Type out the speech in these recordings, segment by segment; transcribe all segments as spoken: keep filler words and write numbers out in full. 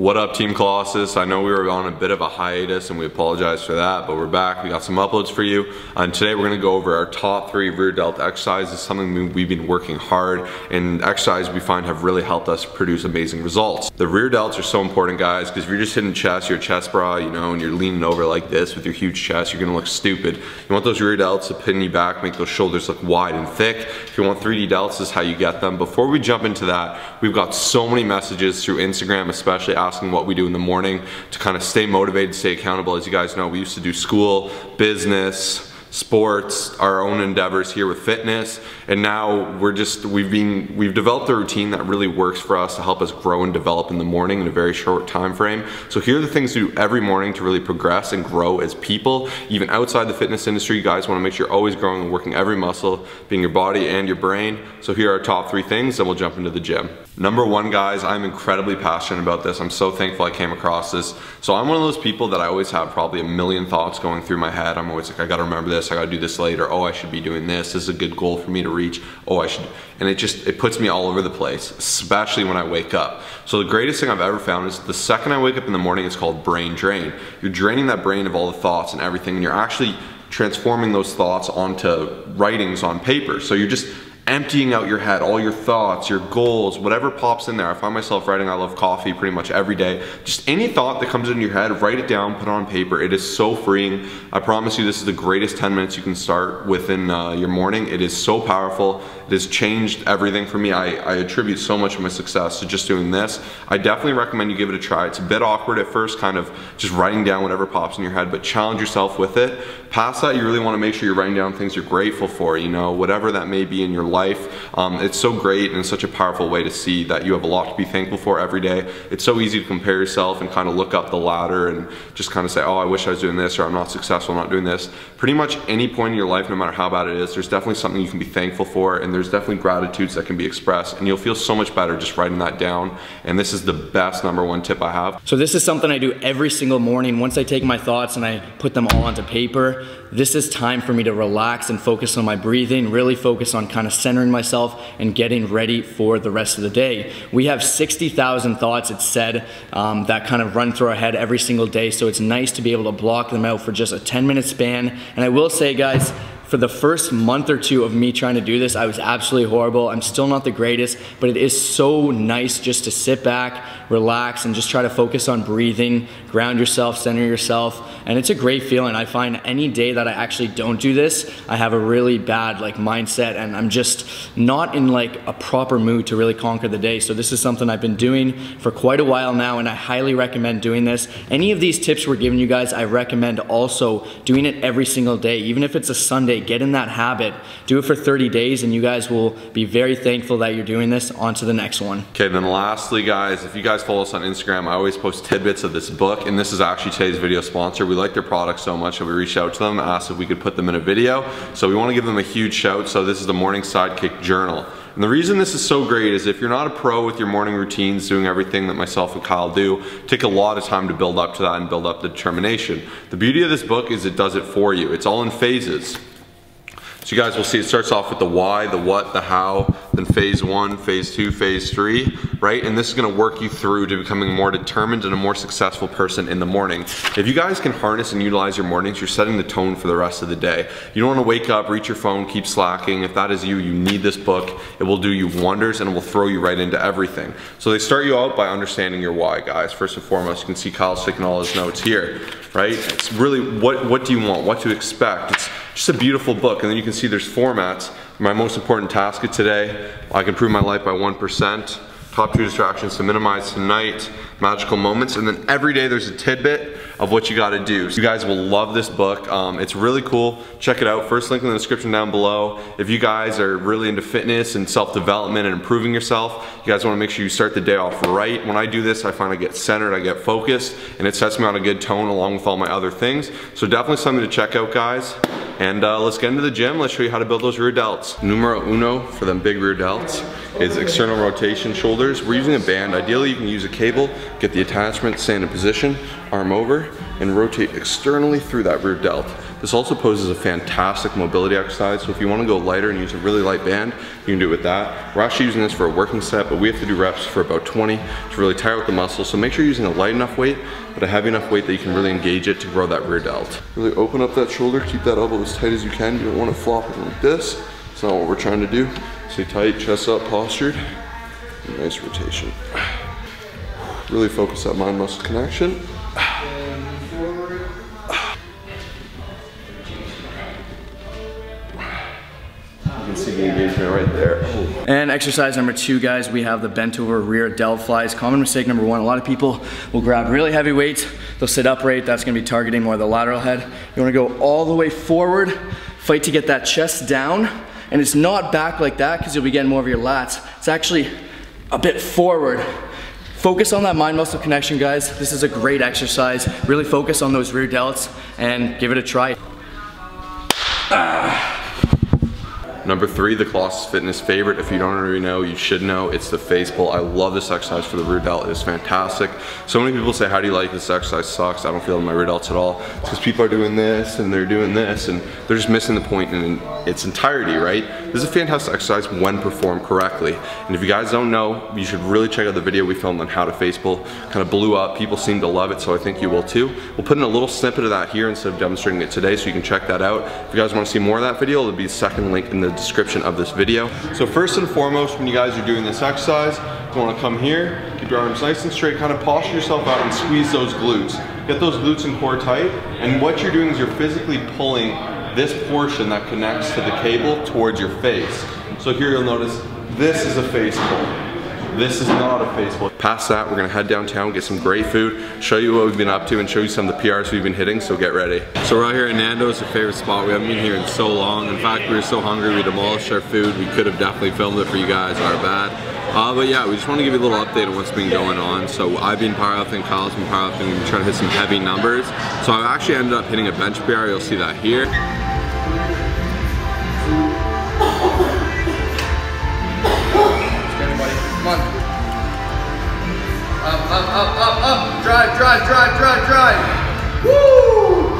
What up, Team Colossus? I know we were on a bit of a hiatus and we apologize for that, but we're back. We got some uploads for you. And today we're gonna go over our top three rear delt exercises, something we've been working hard and exercises we find have really helped us produce amazing results. The rear delts are so important, guys, because if you're just hitting chest, your chest bra, you know, and you're leaning over like this with your huge chest, you're gonna look stupid. You want those rear delts to pin you back, make those shoulders look wide and thick. If you want three D delts, this is how you get them. Before we jump into that, we've got so many messages through Instagram, especially after asking what we do in the morning to kind of stay motivated, stay accountable. As you guys know, we used to do school, business, sports, our own endeavors here with fitness, and now we're just we've been we've developed a routine that really works for us to help us grow and develop in the morning in a very short time frame. So here are the things to do every morning to really progress and grow as people, even outside the fitness industry. You guys want to make sure you're always growing and working every muscle, being your body and your brain. So here are our top three things, and we'll jump into the gym. Number one, guys, I'm incredibly passionate about this. I'm so thankful I came across this. So I'm one of those people that I always have probably a million thoughts going through my head. I'm always like, I gotta remember this. I gotta do this later. Oh, I should be doing this. This is a good goal for me to reach. Oh, I should. And it just, it puts me all over the place, especially when I wake up. So the greatest thing I've ever found is the second I wake up in the morning, it's called brain drain. You're draining that brain of all the thoughts and everything, and you're actually transforming those thoughts onto writings on paper. So you're just emptying out your head, all your thoughts, your goals, whatever pops in there. I find myself writing I love coffee pretty much every day. Just any thought that comes into your head, write it down, put it on paper. It is so freeing. I promise you, this is the greatest ten minutes you can start within uh, your morning. It is so powerful. It has changed everything for me. I, I attribute so much of my success to just doing this. I definitely recommend you give it a try. It's a bit awkward at first, kind of just writing down whatever pops in your head, but challenge yourself with it. Past that, you really want to make sure you're writing down things you're grateful for, you know, whatever that may be in your life. Life. Um, it's so great and such a powerful way to see that you have a lot to be thankful for every day. It's so easy to compare yourself and kind of look up the ladder and just kind of say, oh, I wish I was doing this, or I'm not successful, I'm not doing this. Pretty much any point in your life, no matter how bad it is, there's definitely something you can be thankful for, and there's definitely gratitudes that can be expressed, and you'll feel so much better just writing that down. And this is the best number one tip I have. So this is something I do every single morning. Once I take my thoughts and I put them all onto paper, this is time for me to relax and focus on my breathing, really focus on kind of centering myself and getting ready for the rest of the day. We have sixty thousand thoughts, it's said, um, that kind of run through our head every single day, so it's nice to be able to block them out for just a ten minute span. And I will say, guys, for the first month or two of me trying to do this, I was absolutely horrible. I'm still not the greatest, but it is so nice just to sit back, relax, and just try to focus on breathing, ground yourself, center yourself, and it's a great feeling. I find any day that I actually don't do this, I have a really bad like mindset, and I'm just not in like a proper mood to really conquer the day. So this is something I've been doing for quite a while now, and I highly recommend doing this. Any of these tips we're giving you guys, I recommend also doing it every single day, even if it's a Sunday. Get in that habit, do it for thirty days, and you guys will be very thankful that you're doing this. On to the next one. Okay, then lastly, guys, if you guys follow us on Instagram, I always post tidbits of this book, and this is actually today's video sponsor. We like their product so much that we reached out to them, asked if we could put them in a video. So we want to give them a huge shout. So this is the Morning Sidekick Journal. And the reason this is so great is if you're not a pro with your morning routines, doing everything that myself and Kyle do, take a lot of time to build up to that and build up the determination. The beauty of this book is it does it for you. It's all in phases. So you guys will see it starts off with the why, the what, the how, then phase one, phase two, phase three, right? And this is gonna work you through to becoming more determined and a more successful person in the morning. If you guys can harness and utilize your mornings, you're setting the tone for the rest of the day. You don't wanna wake up, reach your phone, keep slacking. If that is you, you need this book. It will do you wonders, and it will throw you right into everything. So they start you out by understanding your why, guys. First and foremost, you can see Kyle's taking all his notes here, right? It's really, what, what do you want? What to expect? It's just a beautiful book. And then you can see there's formats. My most important task of today, I can improve my life by one percent. Top two distractions to minimize tonight, magical moments, and then every day there's a tidbit of what you gotta do. So you guys will love this book. Um, it's really cool. Check it out. First link in the description down below. If you guys are really into fitness and self-development and improving yourself, you guys wanna make sure you start the day off right. When I do this, I find I get centered, I get focused, and it sets me on a good tone along with all my other things. So definitely something to check out, guys. And uh, let's get into the gym. Let's show you how to build those rear delts. Numero uno for them big rear delts is external rotation shoulders. We're using a band. Ideally, you can use a cable, get the attachment, stay in a position, arm over, and rotate externally through that rear delt. This also poses a fantastic mobility exercise, so if you want to go lighter and use a really light band, you can do it with that. We're actually using this for a working set, but we have to do reps for about twenty to really tire out the muscle, so make sure you're using a light enough weight, but a heavy enough weight that you can really engage it to grow that rear delt. Really open up that shoulder, keep that elbow as tight as you can. You don't want to flop it like this. It's not what we're trying to do. Stay tight, chest up, postured. Nice rotation. Really focus that mind-muscle connection. You can see the engagement right there. And exercise number two, guys, we have the bent over rear delt flies. Common mistake number one, a lot of people will grab really heavy weights, they'll sit upright, that's gonna be targeting more the lateral head. You wanna go all the way forward, fight to get that chest down, and it's not back like that because you'll be getting more of your lats. It's actually a bit forward. Focus on that mind-muscle connection, guys. This is a great exercise. Really focus on those rear delts and give it a try. Ah. Number three, the Colossus Fitness favorite. If you don't already know, you should know. It's the face pull. I love this exercise for the rear delt. It is fantastic. So many people say, how do you like this exercise? Sucks. I don't feel my rear delts at all. It's because people are doing this and they're doing this and they're just missing the point in its entirety, right? This is a fantastic exercise when performed correctly. And if you guys don't know, you should really check out the video we filmed on how to face pull. Kind of blew up. People seem to love it, so I think you will too. We'll put in a little snippet of that here instead of demonstrating it today, so you can check that out. If you guys want to see more of that video, there'll be a second link in the description of this video. So first and foremost, when you guys are doing this exercise, you want to come here, keep your arms nice and straight, kind of posture yourself out and squeeze those glutes. Get those glutes and core tight, and what you're doing is you're physically pulling this portion that connects to the cable towards your face. So here you'll notice this is a face pull. This is not a face pull. Past that, we're gonna head downtown, get some great food, show you what we've been up to, and show you some of the P Rs we've been hitting, so get ready. So we're out here at Nando's, our favorite spot. We haven't been here in so long. In fact, we were so hungry, we demolished our food. We could have definitely filmed it for you guys, our bad. Uh, but yeah, we just wanna give you a little update on what's been going on. So I've been powerlifting, Kyle's been powerlifting, we've been trying to hit some heavy numbers. So I actually ended up hitting a bench P R, you'll see that here. Come on. Up, up, up, up, up. Drive, drive, drive, drive, drive. Woo!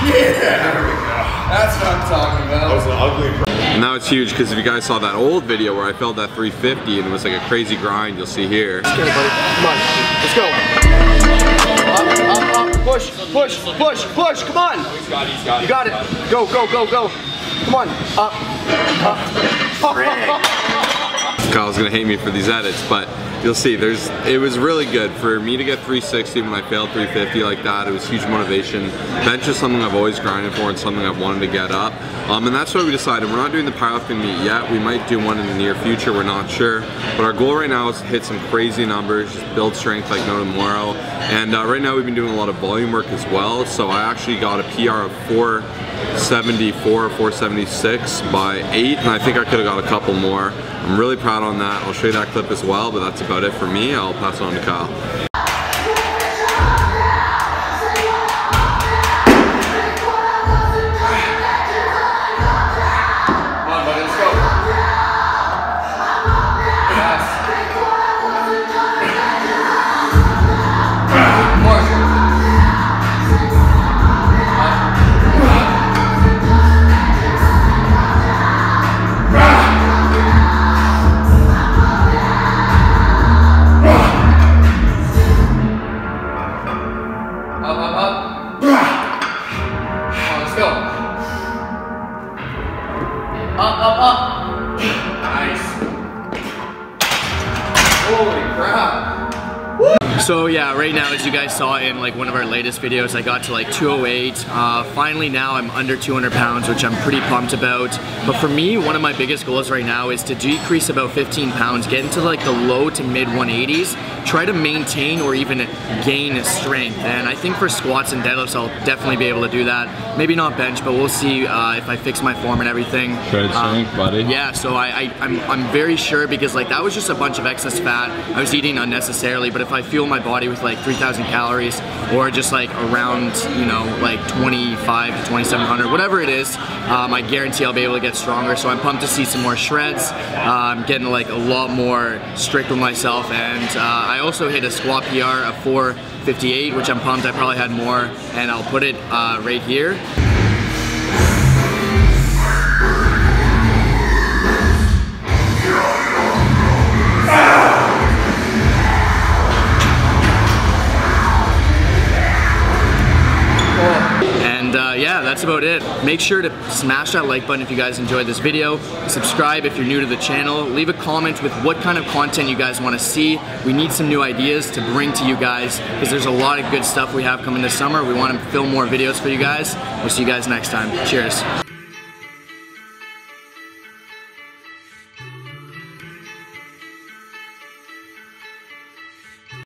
Yeah, there we go. That's what I'm talking about. That was an ugly. And that was huge, because if you guys saw that old video where I felt that three fifty and it was like a crazy grind, you'll see here. Let's get it, buddy. Come on. Let's go. Up, up, up. Push, push, push, push. Come on. He's got it, he's got it. You got it. Go, go, go, go. Come on. Up, up. Kyle's gonna hate me for these edits, but you'll see there's it was really good for me to get three sixty when I failed three fifty like that. It was huge motivation. Bench is something I've always grinded for and something I've wanted to get up, um, and that's why we decided we're not doing the powerlifting meet yet. We might do one in the near future, we're not sure, but our goal right now is to hit some crazy numbers, just build strength like no tomorrow. And uh, right now we've been doing a lot of volume work as well, so I actually got a P R of four seventy-four, four seventy-six by eight, and I think I could have got a couple more. I'm really proud on that. I'll show you that clip as well, but that's about it for me. I'll pass it on to Kyle. So yeah, right now, as you guys saw in like one of our latest videos, I got to like two oh eight. Uh, finally now I'm under two hundred pounds, which I'm pretty pumped about. But for me, one of my biggest goals right now is to decrease about fifteen pounds, get into like the low to mid one eighties, try to maintain or even gain strength. And I think for squats and deadlifts, I'll definitely be able to do that. Maybe not bench, but we'll see uh, if I fix my form and everything. Great strength, um, buddy. Yeah, so I, I, I'm, I'm very sure, because like that was just a bunch of excess fat. I was eating unnecessarily, but if I fuel my body with like three thousand calories or just like around, you know, like twenty-five to twenty-seven hundred, whatever it is, um, I guarantee I'll be able to get stronger. So I'm pumped to see some more shreds. I'm um, getting like a lot more strict with myself, and uh, I also hit a squat P R of four fifty-eight, which I'm pumped. I probably had more, and I'll put it uh, right here. Yeah, that's about it. Make sure to smash that like button if you guys enjoyed this video. Subscribe if you're new to the channel. Leave a comment with what kind of content you guys want to see. We need some new ideas to bring to you guys, because there's a lot of good stuff we have coming this summer. We want to film more videos for you guys. We'll see you guys next time. Cheers.